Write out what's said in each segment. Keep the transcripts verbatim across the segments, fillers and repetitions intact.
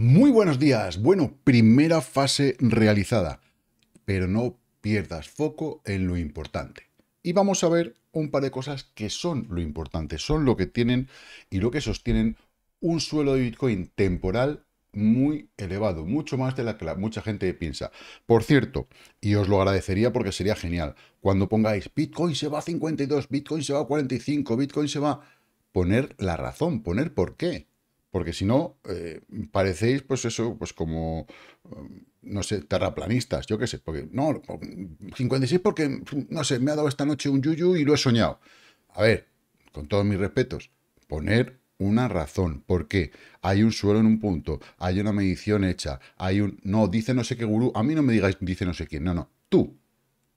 Muy buenos días. Bueno, primera fase realizada, pero no pierdas foco en lo importante. Y vamos a ver un par de cosas que son lo importante, son lo que tienen y lo que sostienen un suelo de Bitcoin temporal muy elevado, mucho más de la que la, mucha gente piensa. Por cierto, y os lo agradecería porque sería genial, cuando pongáis Bitcoin se va a cincuenta y dos, Bitcoin se va a cuarenta y cinco, Bitcoin se va a poner la razón, poner por qué. Porque si no, eh, parecéis, pues eso, pues como, no sé, terraplanistas, yo qué sé. Porque, no, cincuenta y seis porque, no sé, me ha dado esta noche un yuyu y lo he soñado. A ver, con todos mis respetos, poner una razón. ¿Por qué? Hay un suelo en un punto, hay una medición hecha, hay un... No, dice no sé qué gurú. A mí no me digáis, dice no sé quién. No, no. Tú,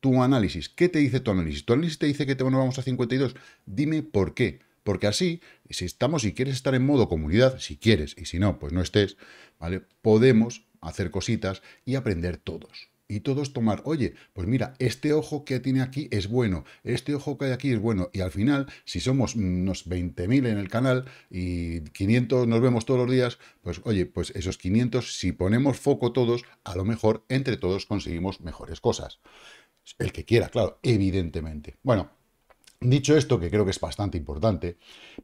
tu análisis. ¿Qué te dice tu análisis? ¿Tu análisis te dice que te, bueno, vamos a cincuenta y dos? Dime por qué. Porque así, si estamos, si quieres estar en modo comunidad, si quieres, y si no, pues no estés, ¿vale? Podemos hacer cositas y aprender todos. Y todos tomar, oye, pues mira, este ojo que tiene aquí es bueno, este ojo que hay aquí es bueno. Y al final, si somos unos veinte mil en el canal y quinientos nos vemos todos los días, pues oye, pues esos quinientos, si ponemos foco todos, a lo mejor entre todos conseguimos mejores cosas. El que quiera, claro, evidentemente. Bueno. Dicho esto, que creo que es bastante importante,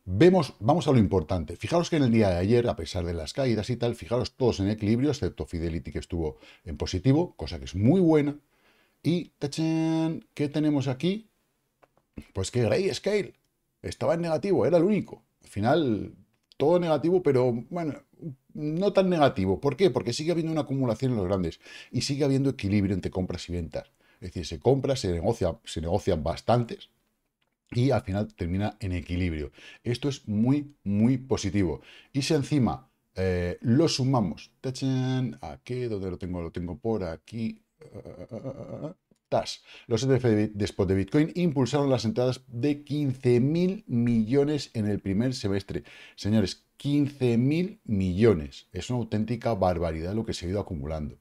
vemos, vamos a lo importante. Fijaros que en el día de ayer, a pesar de las caídas y tal, fijaros todos en equilibrio, excepto Fidelity, que estuvo en positivo, cosa que es muy buena. Y, ¡tachán! ¿Qué tenemos aquí? Pues que Grayscale estaba en negativo, era el único. Al final, todo negativo, pero bueno, no tan negativo. ¿Por qué? Porque sigue habiendo una acumulación en los grandes y sigue habiendo equilibrio entre compras y ventas. Es decir, se compra, se negocia, se negocian bastantes. Y al final termina en equilibrio. Esto es muy, muy positivo. Y si encima eh, lo sumamos... ¡Tachán! Aquí, ¿dónde lo tengo? Lo tengo por aquí. ¡Tas! Los E T F de, de spot de Bitcoin impulsaron las entradas de quince mil millones en el primer semestre. Señores, quince mil millones. Es una auténtica barbaridad lo que se ha ido acumulando.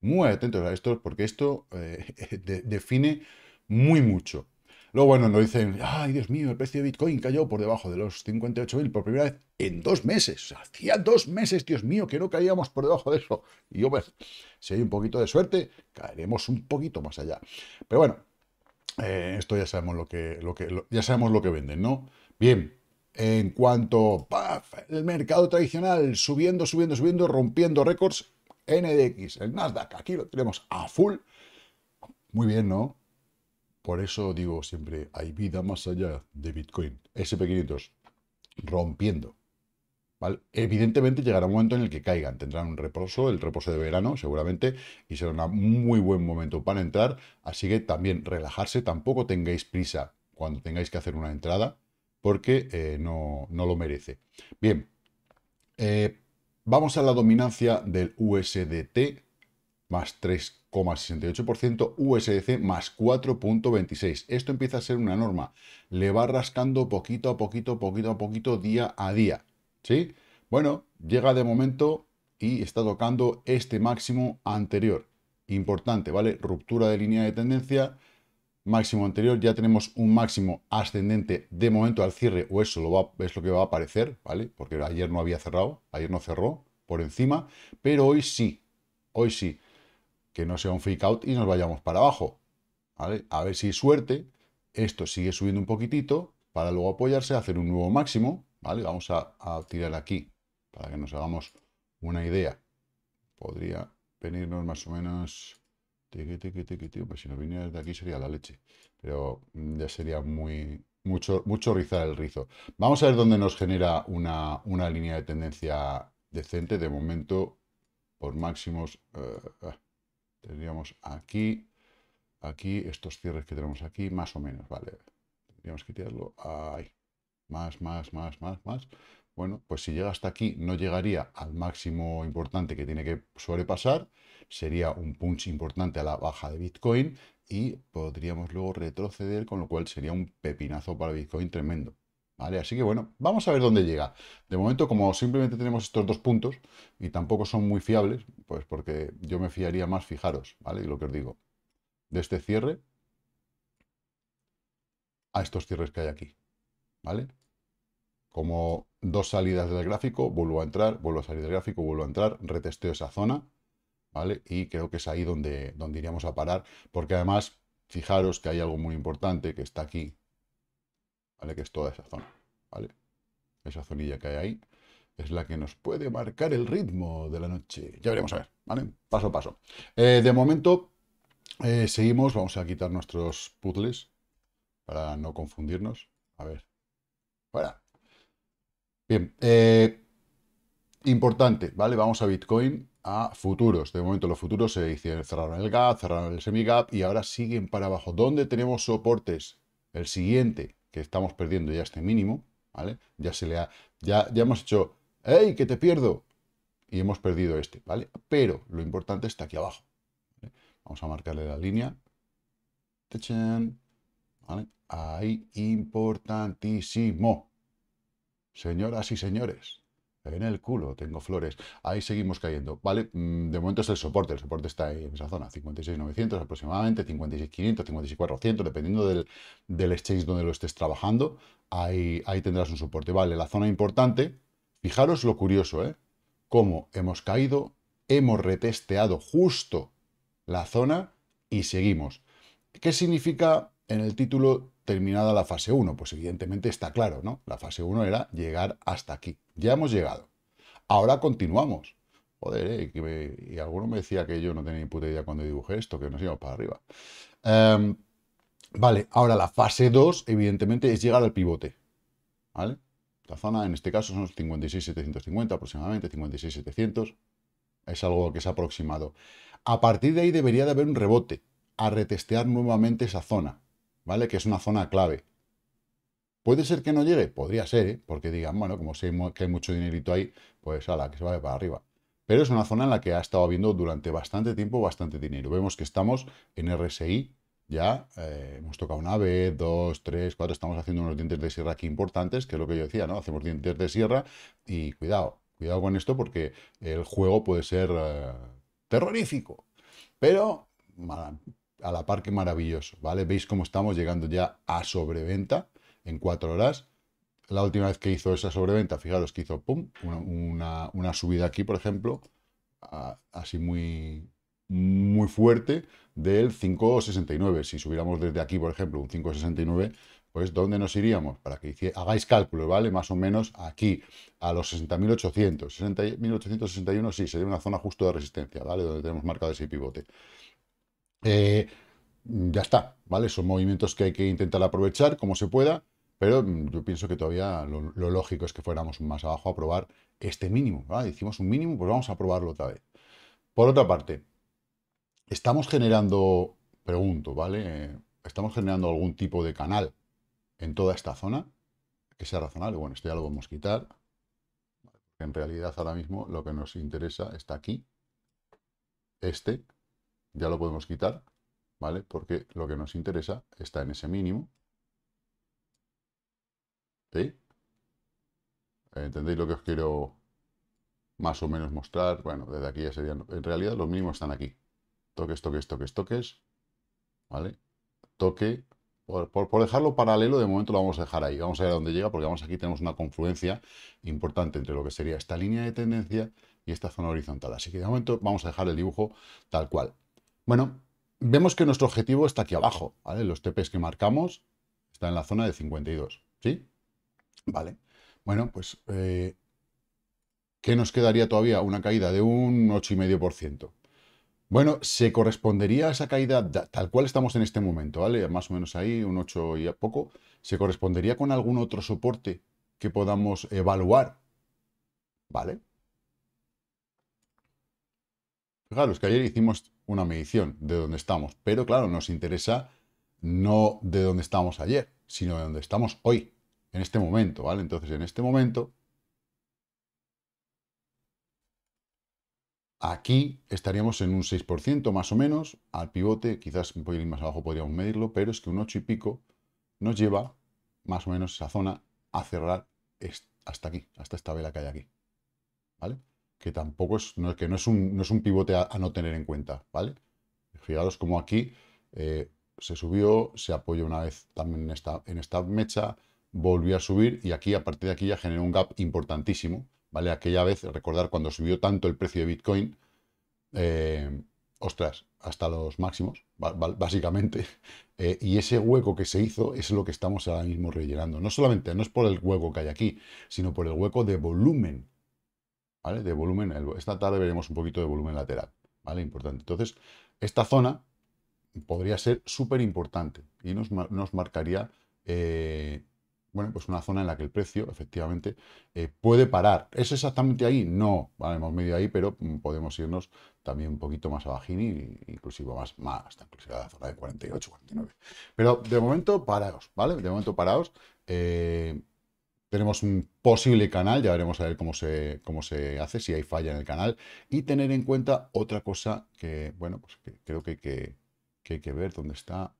Muy atentos a esto, porque esto eh, de, define muy mucho. Luego, bueno, nos dicen, ay, Dios mío, el precio de Bitcoin cayó por debajo de los cincuenta y ocho mil por primera vez en dos meses. Hacía dos meses, Dios mío, que no caíamos por debajo de eso. Y yo, pues, si hay un poquito de suerte, caeremos un poquito más allá. Pero bueno, eh, esto ya sabemos lo que, lo que lo, ya sabemos lo que venden, ¿no? Bien, en cuanto ¡paf!, el mercado tradicional subiendo, subiendo, subiendo, rompiendo récords, N D X, el Nasdaq, aquí lo tenemos a full. Muy bien, ¿no? Por eso digo siempre, hay vida más allá de Bitcoin. S and P quinientos, rompiendo. ¿Vale? Evidentemente llegará un momento en el que caigan. Tendrán un reposo, el reposo de verano, seguramente. Y será un muy buen momento para entrar. Así que también relajarse. Tampoco tengáis prisa cuando tengáis que hacer una entrada. Porque eh, no, no lo merece. Bien. Eh, vamos a la dominancia del U S D T. Más tres coma sesenta y ocho por ciento, U S D C más cuatro coma veintiséis por ciento. Esto empieza a ser una norma. Le va rascando poquito a poquito, poquito a poquito, día a día. ¿Sí? Bueno, llega de momento y está tocando este máximo anterior. Importante, ¿vale? Ruptura de línea de tendencia, máximo anterior. Ya tenemos un máximo ascendente de momento al cierre, o eso lo va, es lo que va a aparecer, ¿vale? Porque ayer no había cerrado, ayer no cerró por encima, pero hoy sí, hoy sí. Que no sea un fake out y nos vayamos para abajo, ¿vale? A ver si hay suerte. Esto sigue subiendo un poquitito para luego apoyarse, hacer un nuevo máximo, ¿vale? Vamos a, a tirar aquí para que nos hagamos una idea. Podría venirnos más o menos... Pues si nos viniera desde aquí sería la leche. Pero ya sería muy mucho, mucho rizar el rizo. Vamos a ver dónde nos genera una, una línea de tendencia decente. De momento, por máximos... Uh, tendríamos aquí, aquí, estos cierres que tenemos aquí, más o menos, ¿vale? Tendríamos que tirarlo ahí. Más, más, más, más, más. Bueno, pues si llega hasta aquí, no llegaría al máximo importante que tiene que sobrepasar. Sería un punch importante a la baja de Bitcoin y podríamos luego retroceder, con lo cual sería un pepinazo para Bitcoin tremendo. Vale, así que bueno, vamos a ver dónde llega. De momento, como simplemente tenemos estos dos puntos y tampoco son muy fiables, pues porque yo me fiaría más, fijaros, ¿vale? Y lo que os digo, de este cierre a estos cierres que hay aquí, ¿vale? como dos salidas del gráfico, vuelvo a entrar, vuelvo a salir del gráfico, vuelvo a entrar, retesteo esa zona, ¿vale? Y creo que es ahí donde, donde iríamos a parar, porque además, fijaros que hay algo muy importante que está aquí, ¿vale? Que es toda esa zona, ¿vale? Esa zonilla que hay ahí es la que nos puede marcar el ritmo de la noche. Ya veremos a ver, ¿vale? Paso a paso. Eh, de momento, eh, seguimos. Vamos a quitar nuestros puzzles para no confundirnos. A ver. Fuera. Bien. Eh, importante, ¿vale? Vamos a Bitcoin, a futuros. De momento los futuros se hicieron, cerraron el gap, cerraron el semigap y ahora siguen para abajo. ¿Dónde tenemos soportes? El siguiente, que estamos perdiendo ya este mínimo, ¿vale? Ya se le ha... Ya, ya hemos hecho... ¡Ey, que te pierdo! Y hemos perdido este, ¿vale? Pero lo importante está aquí abajo, ¿vale? Vamos a marcarle la línea. ¡Tachán! ¿Vale? Ahí, importantísimo. Señoras y señores, en el culo tengo flores. Ahí seguimos cayendo, ¿vale? De momento es el soporte. El soporte está ahí en esa zona. cincuenta y seis novecientos aproximadamente, cincuenta y seis quinientos, cincuenta y seis cuatrocientos, dependiendo del, del exchange donde lo estés trabajando. Ahí, ahí tendrás un soporte, ¿vale? La zona importante, fijaros lo curioso, ¿eh? Cómo hemos caído, hemos retesteado justo la zona y seguimos. ¿Qué significa en el título terminada la fase uno? Pues evidentemente está claro, ¿no? La fase uno era llegar hasta aquí. Ya hemos llegado. Ahora continuamos. Joder, ¿eh? y, me, y alguno me decía que yo no tenía ni puta idea cuando dibujé esto, que nos íbamos para arriba. Um, Vale, ahora la fase dos, evidentemente, es llegar al pivote, ¿vale? La zona, en este caso, son los cincuenta y seis setecientos cincuenta aproximadamente, cincuenta y seis setecientos. Es algo que se ha aproximado. A partir de ahí debería de haber un rebote a retestear nuevamente esa zona, ¿vale? Que es una zona clave. ¿Puede ser que no llegue? Podría ser, ¿eh? Porque digan, bueno, como sé que hay mucho dinerito ahí, pues ala, que se vaya para arriba. Pero es una zona en la que ha estado habiendo durante bastante tiempo bastante dinero. Vemos que estamos en R S I. Ya eh, hemos tocado una vez, dos, tres, cuatro, estamos haciendo unos dientes de sierra aquí importantes, que es lo que yo decía, ¿no? Hacemos dientes de sierra y cuidado, cuidado con esto porque el juego puede ser eh, terrorífico, pero a la par que maravilloso, ¿vale? Veis cómo estamos llegando ya a sobreventa en cuatro horas. La última vez que hizo esa sobreventa, fijaros que hizo, pum, una, una, una subida aquí, por ejemplo, a, así muy... muy fuerte del cinco sesenta y nueve. Si subiéramos desde aquí, por ejemplo, un cinco sesenta y nueve, pues ¿dónde nos iríamos? Para que hagáis cálculos, ¿vale? Más o menos aquí, a los sesenta mil ochocientos. sesenta mil ochocientos sesenta y uno, sí, sería una zona justo de resistencia, ¿vale? Donde tenemos marcado ese pivote. Eh, ya está, ¿vale? Son movimientos que hay que intentar aprovechar como se pueda, pero yo pienso que todavía lo, lo lógico es que fuéramos más abajo a probar este mínimo, ¿vale? Hicimos un mínimo, pues vamos a probarlo otra vez. Por otra parte, estamos generando, pregunto, ¿vale? ¿Estamos generando algún tipo de canal en toda esta zona que sea razonable? Bueno, esto ya lo vamos a quitar. En realidad, ahora mismo lo que nos interesa está aquí. Este ya lo podemos quitar, ¿vale? Porque lo que nos interesa está en ese mínimo. ¿Sí? ¿Entendéis lo que os quiero más o menos mostrar? Bueno, desde aquí ya serían... En realidad los mínimos están aquí. Toques, toques, toques, toques, ¿vale? Toque, por, por, por dejarlo paralelo, de momento lo vamos a dejar ahí. Vamos a ver a dónde llega, porque vamos aquí tenemos una confluencia importante entre lo que sería esta línea de tendencia y esta zona horizontal. Así que de momento vamos a dejar el dibujo tal cual. Bueno, vemos que nuestro objetivo está aquí abajo, ¿vale? Los T Ps que marcamos están en la zona de cincuenta y dos, ¿sí? Vale, bueno, pues, eh, ¿qué nos quedaría todavía? Una caída de un ocho coma cinco por ciento. Bueno, se correspondería a esa caída tal cual estamos en este momento, ¿vale? Más o menos ahí, un ocho y a poco. ¿Se correspondería con algún otro soporte que podamos evaluar? ¿Vale? Fijaros que ayer hicimos una medición de dónde estamos, pero claro, nos interesa no de dónde estábamos ayer, sino de dónde estamos hoy, en este momento, ¿vale? Entonces, en este momento... Aquí estaríamos en un seis por ciento más o menos, al pivote, quizás un poquito más abajo podríamos medirlo, pero es que un ocho y pico nos lleva más o menos esa zona a cerrar hasta aquí, hasta esta vela que hay aquí, ¿vale? Que tampoco es, no, que no es un, no es un pivote a, a no tener en cuenta, ¿vale? Fijaros como aquí eh, se subió, se apoyó una vez también en esta, en esta mecha, volvió a subir y aquí, a partir de aquí, ya generó un gap importantísimo, ¿vale? Aquella vez, recordar, cuando subió tanto el precio de Bitcoin, eh, ostras, hasta los máximos, básicamente, eh, y ese hueco que se hizo es lo que estamos ahora mismo rellenando. No solamente, no es por el hueco que hay aquí, sino por el hueco de volumen, ¿vale? De volumen, el, esta tarde veremos un poquito de volumen lateral, ¿vale? Importante. Entonces, esta zona podría ser súper importante y nos, nos marcaría, eh, bueno, pues una zona en la que el precio, efectivamente, eh, puede parar. ¿Es exactamente ahí? No, vale, hemos medido ahí, pero podemos irnos también un poquito más abajín y inclusive más, más hasta inclusive a la zona de cuarenta y ocho, cuarenta y nueve. Pero de momento, paraos, ¿vale? De momento, paraos. Eh, tenemos un posible canal, ya veremos a ver cómo se, cómo se hace, si hay falla en el canal. Y tener en cuenta otra cosa que, bueno, pues que creo que, que, que hay que ver dónde está,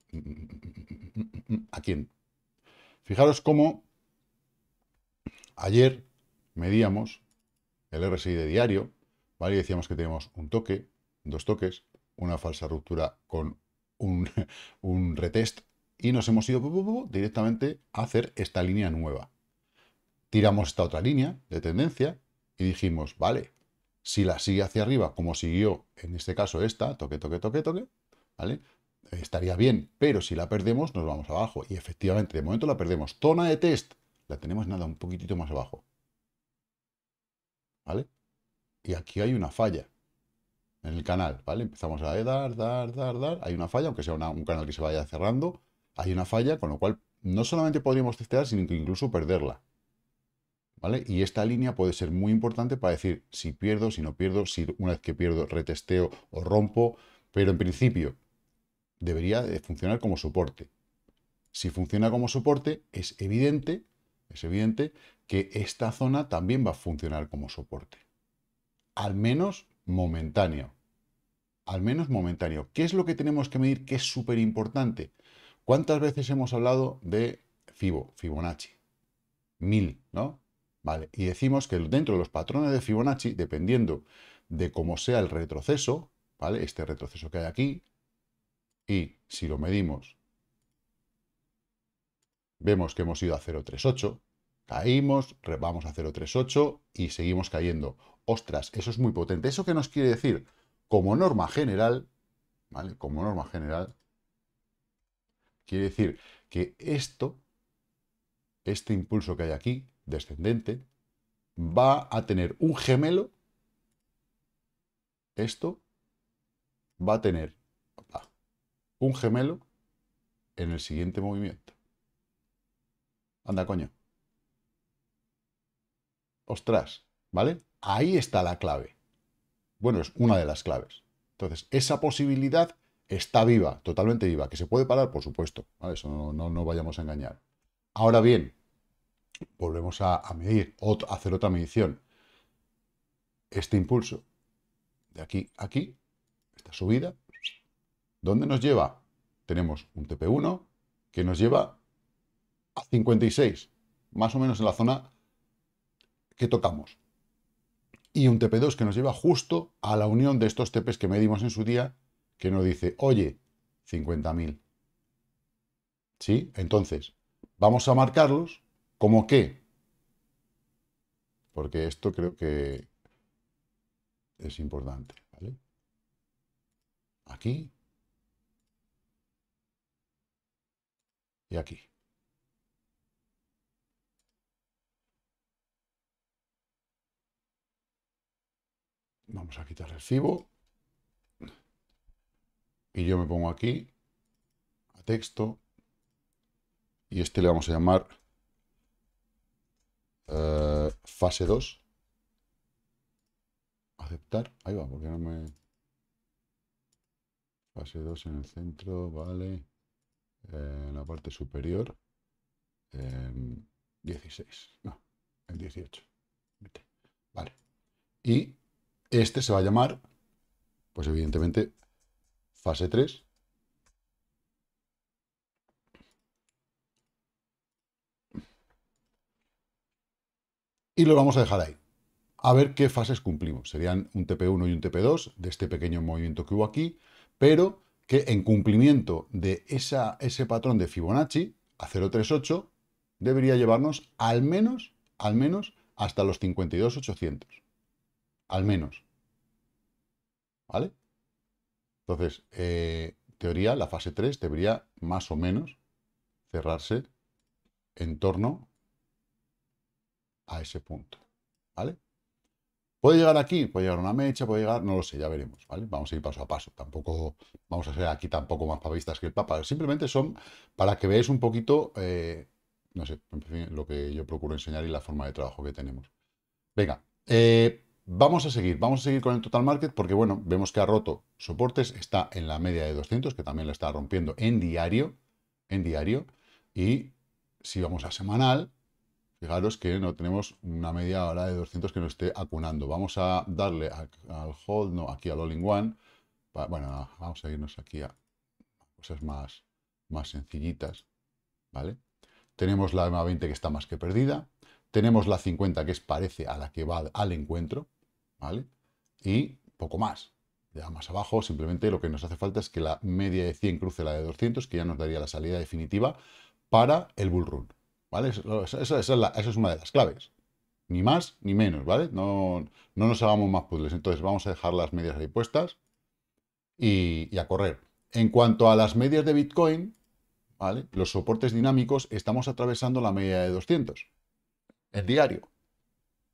a quién. Fijaros cómo ayer medíamos el R S I de diario, ¿vale? Y decíamos que teníamos un toque, dos toques, una falsa ruptura con un, un retest y nos hemos ido directamente a hacer esta línea nueva. Tiramos esta otra línea de tendencia y dijimos, vale, si la sigue hacia arriba, como siguió en este caso esta, toque, toque, toque, toque, ¿vale? Estaría bien, pero si la perdemos nos vamos abajo. Y efectivamente, de momento la perdemos. Zona de test, la tenemos nada, un poquitito más abajo. ¿Vale? Y aquí hay una falla en el canal, ¿vale? Empezamos a dar, dar, dar, dar. Hay una falla, aunque sea una, un canal que se vaya cerrando. Hay una falla, con lo cual no solamente podríamos testear, sino que incluso perderla. ¿Vale? Y esta línea puede ser muy importante para decir si pierdo, si no pierdo, si una vez que pierdo retesteo o rompo. Pero en principio debería de funcionar como soporte. Si funciona como soporte, es evidente, es evidente que esta zona también va a funcionar como soporte. Al menos momentáneo. Al menos momentáneo. ¿Qué es lo que tenemos que medir? Que es súper importante. ¿Cuántas veces hemos hablado de Fibo, Fibonacci? Mil, ¿no? Vale. Y decimos que dentro de los patrones de Fibonacci, dependiendo de cómo sea el retroceso, ¿vale? Este retroceso que hay aquí, y si lo medimos, vemos que hemos ido a cero coma treinta y ocho, caímos, vamos a cero coma treinta y ocho y seguimos cayendo. Ostras, eso es muy potente. ¿Eso qué nos quiere decir? Como norma general, ¿vale? Como norma general, quiere decir que esto, este impulso que hay aquí, descendente, va a tener un gemelo. Esto va a tener un gemelo en el siguiente movimiento. Anda, coño. Ostras, ¿vale? Ahí está la clave. Bueno, es una de las claves. Entonces, esa posibilidad está viva, totalmente viva. ¿Que se puede parar? Por supuesto, ¿vale? Eso no, no, no vayamos a engañar. Ahora bien, volvemos a, a medir, otro, a hacer otra medición. Este impulso de aquí a aquí, esta subida, ¿dónde nos lleva? Tenemos un T P uno que nos lleva a cincuenta y seis, más o menos en la zona que tocamos. Y un T P dos que nos lleva justo a la unión de estos T Ps que medimos en su día, que nos dice, oye, cincuenta mil. ¿Sí? Entonces, vamos a marcarlos como qué. Porque esto creo que es importante, ¿vale? Aquí. Y aquí. Vamos a quitar el Fibo. Y yo me pongo aquí a texto. Y este le vamos a llamar uh, fase dos. Aceptar. Ahí va, porque no me... Fase dos en el centro, vale. En la parte superior, en dieciséis, no, en dieciocho. Vale. Y este se va a llamar, pues evidentemente, fase tres. Y lo vamos a dejar ahí. A ver qué fases cumplimos. Serían un T P uno y un T P dos de este pequeño movimiento que hubo aquí, pero que en cumplimiento de esa, ese patrón de Fibonacci a cero coma treinta y ocho debería llevarnos al menos, al menos, hasta los cincuenta y dos mil ochocientos. Al menos. ¿Vale? Entonces, eh, en teoría, la fase tres debería más o menos cerrarse en torno a ese punto. ¿Vale? ¿Puede llegar aquí? ¿Puede llegar una mecha? ¿Puede llegar? No lo sé, ya veremos, ¿vale? Vamos a ir paso a paso. Tampoco vamos a ser aquí tampoco más papistas que el Papa. Simplemente son para que veáis un poquito, eh, no sé, en fin, lo que yo procuro enseñar y la forma de trabajo que tenemos. Venga, eh, vamos a seguir. Vamos a seguir con el Total Market porque, bueno, vemos que ha roto soportes. Está en la media de doscientos, que también la está rompiendo en diario. En diario. Y si vamos a semanal... Fijaros que no tenemos una media hora de doscientos que nos esté acunando. Vamos a darle a, al hold, no, aquí al all in one. Para, bueno, vamos a irnos aquí a cosas más, más sencillitas, ¿vale? Tenemos la E M A veinte que está más que perdida. Tenemos la cincuenta que es parece a la que va al encuentro, ¿vale? Y poco más. Ya más abajo, simplemente lo que nos hace falta es que la media de cien cruce la de doscientos, que ya nos daría la salida definitiva para el bull run. ¿Vale? Esa, esa, esa, es la, esa es una de las claves. Ni más ni menos, ¿vale? No, no nos hagamos más puzzles. Entonces vamos a dejar las medias ahí puestas y, y a correr. En cuanto a las medias de Bitcoin, ¿vale? Los soportes dinámicos, estamos atravesando la media de doscientos. El diario.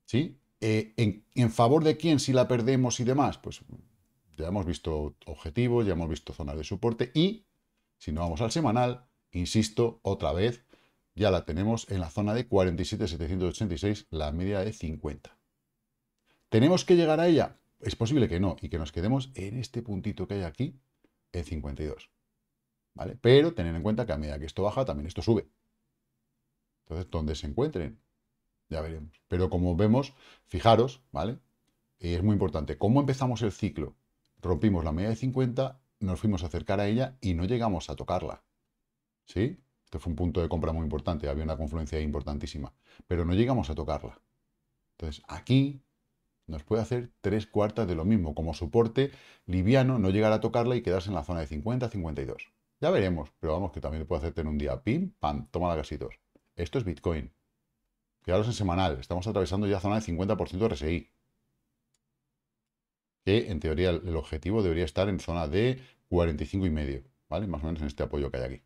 ¿Sí? Eh, en, ¿En favor de quién si la perdemos y demás? Pues ya hemos visto objetivos, ya hemos visto zonas de soporte y, si no vamos al semanal, insisto, otra vez, ya la tenemos en la zona de cuarenta y siete mil setecientos ochenta y seis, la media de cincuenta. ¿Tenemos que llegar a ella? Es posible que no, y que nos quedemos en este puntito que hay aquí, en cincuenta y dos. ¿Vale? Pero tener en cuenta que a medida que esto baja, también esto sube. Entonces, donde se encuentren, ya veremos. Pero como vemos, fijaros, ¿vale? Y es muy importante, ¿cómo empezamos el ciclo? Rompimos la media de cincuenta, nos fuimos a acercar a ella y no llegamos a tocarla. ¿Sí? Este fue un punto de compra muy importante, había una confluencia importantísima, pero no llegamos a tocarla. Entonces, aquí nos puede hacer tres cuartas de lo mismo, como soporte liviano, no llegar a tocarla y quedarse en la zona de cincuenta a cincuenta y dos. Ya veremos, pero vamos, que también puede hacerte en un día, pim, pam, toma la casitos. Esto es Bitcoin. Quedaros en semanal, estamos atravesando ya zona de cincuenta por ciento de R S I. Que, en teoría, el objetivo debería estar en zona de cuarenta y cinco y medio, ¿vale? Más o menos en este apoyo que hay aquí.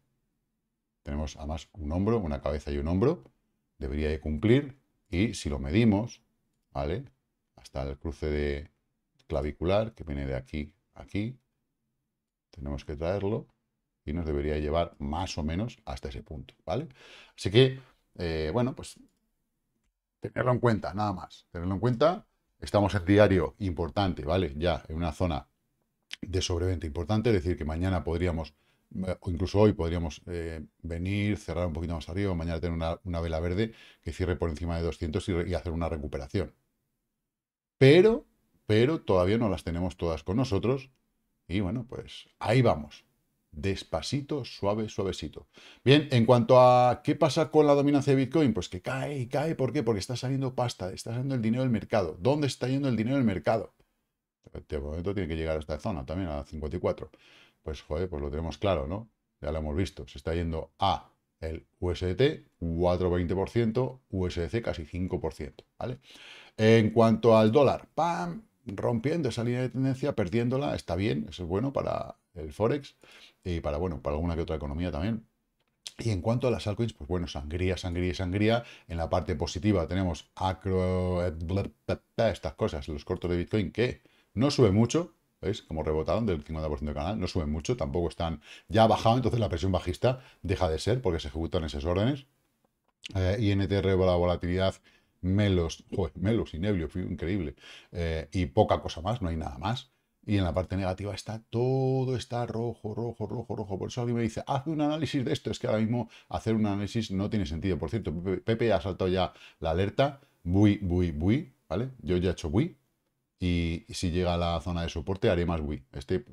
Tenemos además un hombro, una cabeza y un hombro. Debería de cumplir. Y si lo medimos, ¿vale? Hasta el cruce de clavicular, que viene de aquí a aquí. Tenemos que traerlo. Y nos debería llevar más o menos hasta ese punto, ¿vale? Así que, eh, bueno, pues tenerlo en cuenta, nada más. Tenerlo en cuenta. Estamos en diario importante, ¿vale? Ya en una zona de sobreventa importante. Es decir, que mañana podríamos... o incluso hoy podríamos eh, venir, cerrar un poquito más arriba, mañana tener una, una vela verde que cierre por encima de doscientos y, y hacer una recuperación. Pero, pero todavía no las tenemos todas con nosotros. Y bueno, pues ahí vamos. Despacito, suave, suavecito. Bien, en cuanto a qué pasa con la dominancia de Bitcoin, pues que cae y cae. ¿Por qué? Porque está saliendo pasta, está saliendo el dinero del mercado. ¿Dónde está yendo el dinero del mercado? De momento tiene que llegar a esta zona también, a cincuenta y cuatro. Pues, joder, pues lo tenemos claro, ¿no? Ya lo hemos visto. Se está yendo a el U S D T, cuatro coma veinte por ciento, U S D C casi cinco por ciento, ¿vale? En cuanto al dólar, ¡pam! Rompiendo esa línea de tendencia, perdiéndola, está bien, eso es bueno para el Forex y para, bueno, para alguna que otra economía también. Y en cuanto a las altcoins, pues bueno, sangría, sangría y sangría. En la parte positiva tenemos acro... estas cosas, los cortos de Bitcoin, que no sube mucho, ¿veis? Como rebotaron del cincuenta por ciento del canal, no suben mucho, tampoco están, ya ha bajado, entonces la presión bajista deja de ser porque se ejecutan esas órdenes. Eh, I N T R, la volatilidad, Melos, joder, Melos y Neblio, increíble, eh, y poca cosa más, no hay nada más. Y en la parte negativa está todo, está rojo, rojo, rojo, rojo. Por eso alguien me dice, haz un análisis de esto, es que ahora mismo hacer un análisis no tiene sentido. Por cierto, Pepe ha saltado ya la alerta, bui, bui, bui, ¿vale? Yo ya he hecho bui. Y si llega a la zona de soporte, haré más bui. Este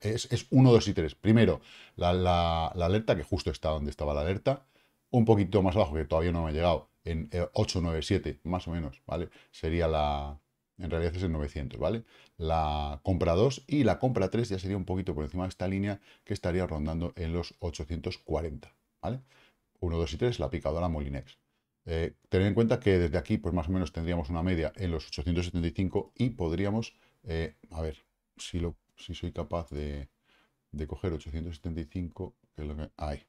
es, es uno, dos y tres. Primero, la, la, la alerta, que justo está donde estaba la alerta. Un poquito más abajo, que todavía no me ha llegado, en ocho, nueve, siete, más o menos, ¿vale? Sería la... En realidad es el novecientos, ¿vale? La compra dos y la compra tres ya sería un poquito por encima de esta línea, que estaría rondando en los ochocientos cuarenta, ¿vale? uno, dos y tres, la picadora Molinex. Eh, tened en cuenta que desde aquí, pues más o menos tendríamos una media en los ochocientos setenta y cinco y podríamos, eh, a ver, si, lo, si soy capaz de, de coger ochocientos setenta y cinco, que es lo que hay,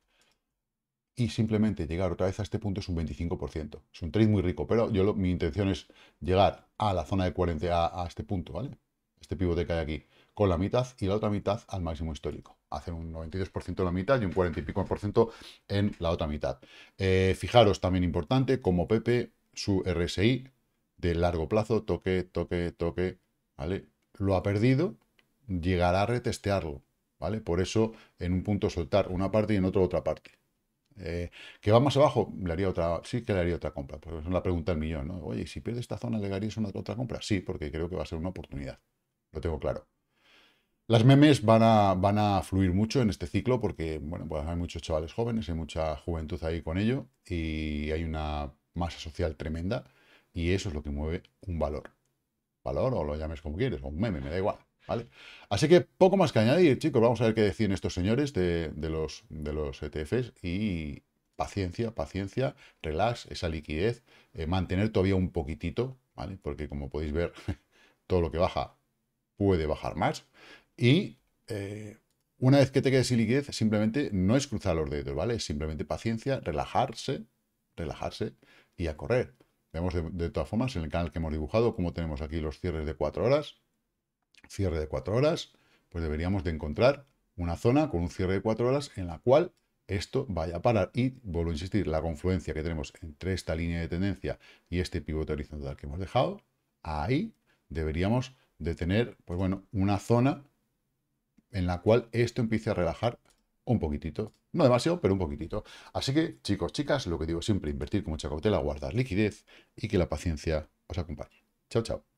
y simplemente llegar otra vez a este punto es un veinticinco por ciento. Es un trade muy rico, pero yo lo, mi intención es llegar a la zona de cuarenta, a, a este punto, ¿vale? Este pivote que hay aquí, con la mitad y la otra mitad al máximo histórico. Hacer un noventa y dos por ciento en la mitad y un cuarenta y pico por ciento en la otra mitad. Eh, fijaros también importante, como Pepe, su R S I de largo plazo, toque, toque, toque, ¿vale? Lo ha perdido, llegará a retestearlo, ¿vale? Por eso en un punto soltar una parte y en otro otra parte. Eh, ¿Que va más abajo? Le haría otra, sí que le haría otra compra, porque es la pregunta del millón, ¿no? Oye, ¿y si pierde esta zona le harías una otra compra? Sí, porque creo que va a ser una oportunidad, lo tengo claro. Las memes van a, van a fluir mucho en este ciclo porque, bueno, pues hay muchos chavales jóvenes, hay mucha juventud ahí con ello y hay una masa social tremenda y eso es lo que mueve un valor. Valor o lo llames como quieres, o un meme, me da igual, ¿vale? Así que poco más que añadir, chicos. Vamos a ver qué decían estos señores de, de, los, de los E T Fs y paciencia, paciencia, relax, esa liquidez, eh, mantener todavía un poquitito, ¿vale? Porque como podéis ver, todo lo que baja puede bajar más. Y eh, una vez que te quedes sin liquidez, simplemente no es cruzar los dedos, ¿vale? Es simplemente paciencia, relajarse, relajarse y a correr. Vemos de, de todas formas en el canal que hemos dibujado cómo tenemos aquí los cierres de cuatro horas. Cierre de cuatro horas, pues deberíamos de encontrar una zona con un cierre de cuatro horas en la cual esto vaya a parar. Y vuelvo a insistir, la confluencia que tenemos entre esta línea de tendencia y este pivote horizontal que hemos dejado, ahí deberíamos de tener, pues bueno, una zona en la cual esto empiece a relajar un poquitito. No demasiado, pero un poquitito. Así que, chicos, chicas, lo que digo siempre, invertir con mucha cautela, guardar liquidez y que la paciencia os acompañe. Chao, chao.